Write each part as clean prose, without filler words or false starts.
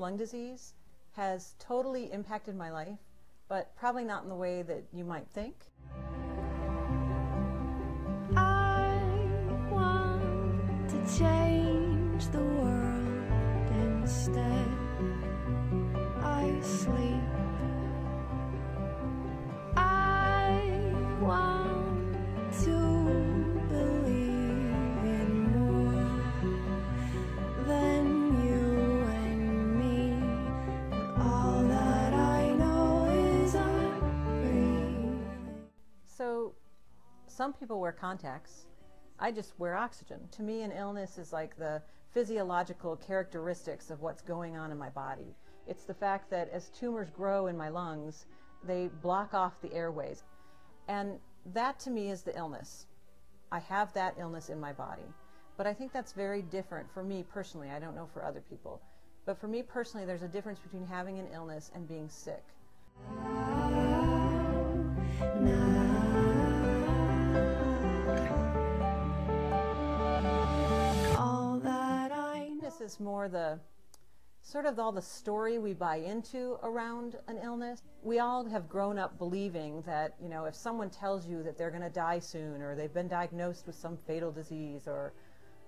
lung disease has totally impacted my life, but probably not in the way that you might think. I want to change the world. Instead, I sleep. I want to believe in more than you and me. But all that I know is I'm breathing. So, some people wear contacts. I just wear oxygen. To me, an illness is like the physiological characteristics of what's going on in my body. It's the fact that as tumors grow in my lungs, they block off the airways. And that to me is the illness. I have that illness in my body. But I think that's very different for me personally. I don't know for other people. But for me personally, there's a difference between having an illness and being sick. This is more the sort of all the story we buy into around an illness. We all have grown up believing that, you know, if someone tells you that they're going to die soon, or they've been diagnosed with some fatal disease,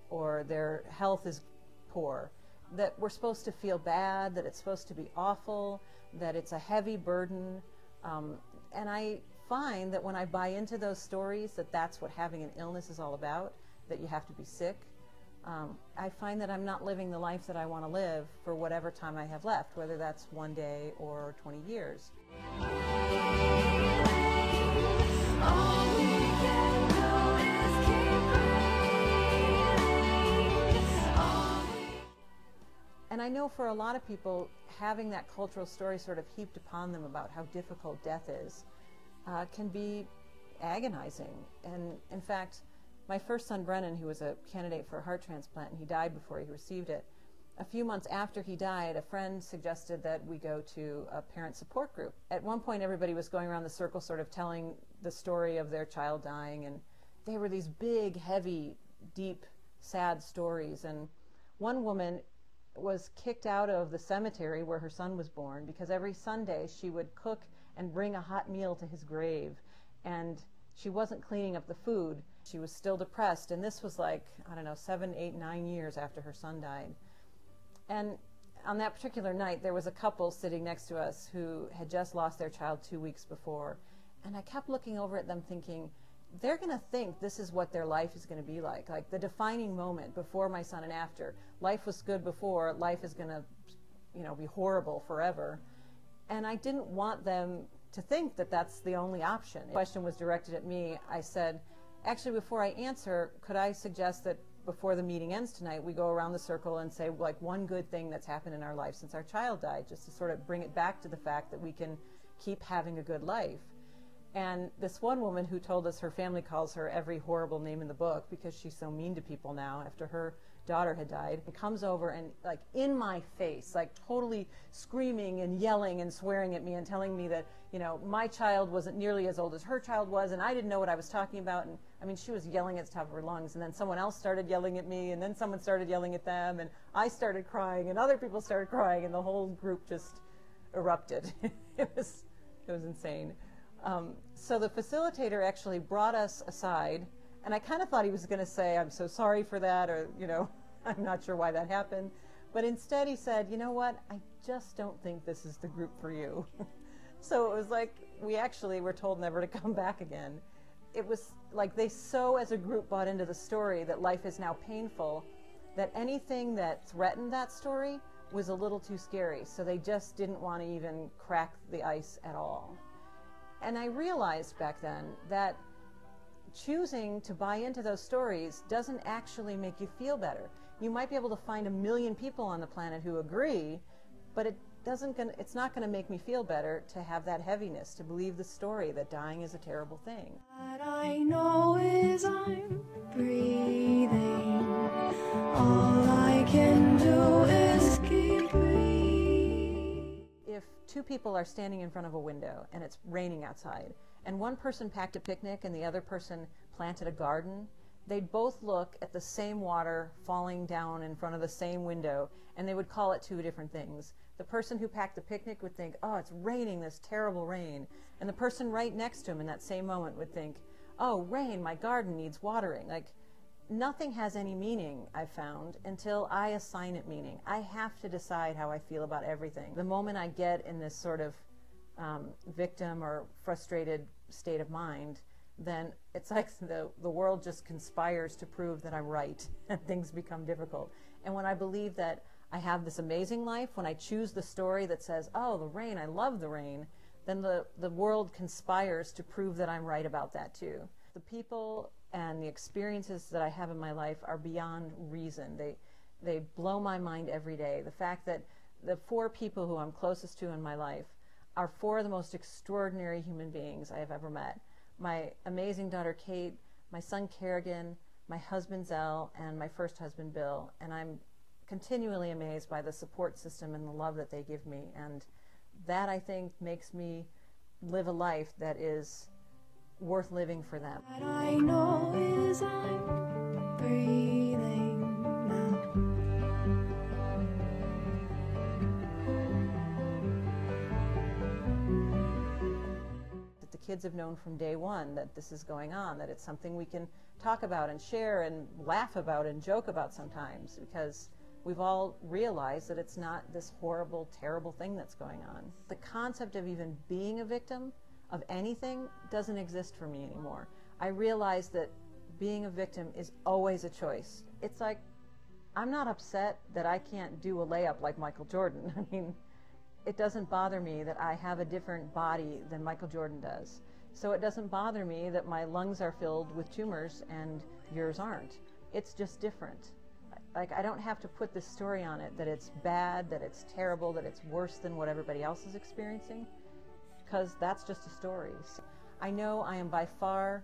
or their health is poor, that we're supposed to feel bad, that it's supposed to be awful, that it's a heavy burden. And I find that when I buy into those stories, that that's what having an illness is all about, that you have to be sick. I find that I'm not living the life that I want to live for whatever time I have left, whether that's one day or 20 years. All we can do is keep breathing. And I know for a lot of people, having that cultural story sort of heaped upon them about how difficult death is can be agonizing. And in fact, my first son, Brennan, who was a candidate for a heart transplant, and he died before he received it. A few months after he died, a friend suggested that we go to a parent support group. At one point, everybody was going around the circle sort of telling the story of their child dying, and they were these big, heavy, deep, sad stories. And one woman was kicked out of the cemetery where her son was born because every Sunday she would cook and bring a hot meal to his grave, and she wasn't cleaning up the food. She was still depressed, and this was like, I don't know, 7, 8, 9 years after her son died. And on that particular night, there was a couple sitting next to us who had just lost their child 2 weeks before, and I kept looking over at them thinking, they're going to think this is what their life is going to be like the defining moment before my son and after. Life was good before, life is going to, you know, be horrible forever. And I didn't want them to think that that's the only option. The question was directed at me. I said, actually, before I answer, could I suggest that before the meeting ends tonight, we go around the circle and say, like, one good thing that's happened in our life since our child died, just to sort of bring it back to the fact that we can keep having a good life. And this one woman who told us her family calls her every horrible name in the book because she's so mean to people now after her daughter had died, and comes over and, like, in my face, like, totally screaming and yelling and swearing at me and telling me that, you know, my child wasn't nearly as old as her child was, and I didn't know what I was talking about. And I mean, she was yelling at the top of her lungs, and then someone else started yelling at me, and then someone started yelling at them, and I started crying, and other people started crying, and the whole group just erupted. It was insane. So the facilitator actually brought us aside, and I kind of thought he was going to say, I'm so sorry for that, or, you know, I'm not sure why that happened. But instead he said, you know what, I just don't think this is the group for you. So it was like, we actually were told never to come back again. It was like they so, as a group, bought into the story that life is now painful, that anything that threatened that story was a little too scary. So they just didn't want to even crack the ice at all. And I realized back then that choosing to buy into those stories doesn't actually make you feel better. You might be able to find 1 million people on the planet who agree, but it's not going to make me feel better to have that heaviness, to believe the story that dying is a terrible thing. What I know is I'm breathing. All I can do is keep breathing. If two people are standing in front of a window and it's raining outside, and one person packed a picnic and the other person planted a garden, they'd both look at the same water falling down in front of the same window, and they would call it two different things. The person who packed the picnic would think, oh, it's raining, this terrible rain. And the person right next to him in that same moment would think, oh, rain, my garden needs watering. Like, nothing has any meaning, I've found, until I assign it meaning. I have to decide how I feel about everything. The moment I get in this sort of victim or frustrated state of mind, then it's like the world just conspires to prove that I'm right, and things become difficult. And when I believe that I have this amazing life, when I choose the story that says, oh, the rain, I love the rain, then the world conspires to prove that I'm right about that too. The people and the experiences that I have in my life are beyond reason. They blow my mind every day. The fact that the four people who I'm closest to in my life are four of the most extraordinary human beings I have ever met. My amazing daughter, Kate, my son, Kerrigan, my husband, Zell, and my first husband, Bill. And I'm continually amazed by the support system and the love that they give me. And that, I think, makes me live a life that is worth living for them. What I know is I'm breathing now. That the kids have known from day one that this is going on, that it's something we can talk about and share and laugh about and joke about sometimes, because we've all realized that it's not this horrible, terrible thing that's going on. The concept of even being a victim of anything doesn't exist for me anymore. I realize that being a victim is always a choice. It's like, I'm not upset that I can't do a layup like Michael Jordan. I mean, it doesn't bother me that I have a different body than Michael Jordan does. So it doesn't bother me that my lungs are filled with tumors and yours aren't. It's just different. Like, I don't have to put this story on it, that it's bad, that it's terrible, that it's worse than what everybody else is experiencing, because that's just a story. So I know I am by far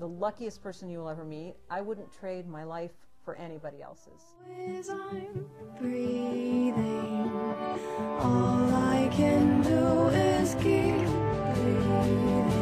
the luckiest person you will ever meet. I wouldn't trade my life for anybody else's. As I'm breathing, all I can do is keep breathing.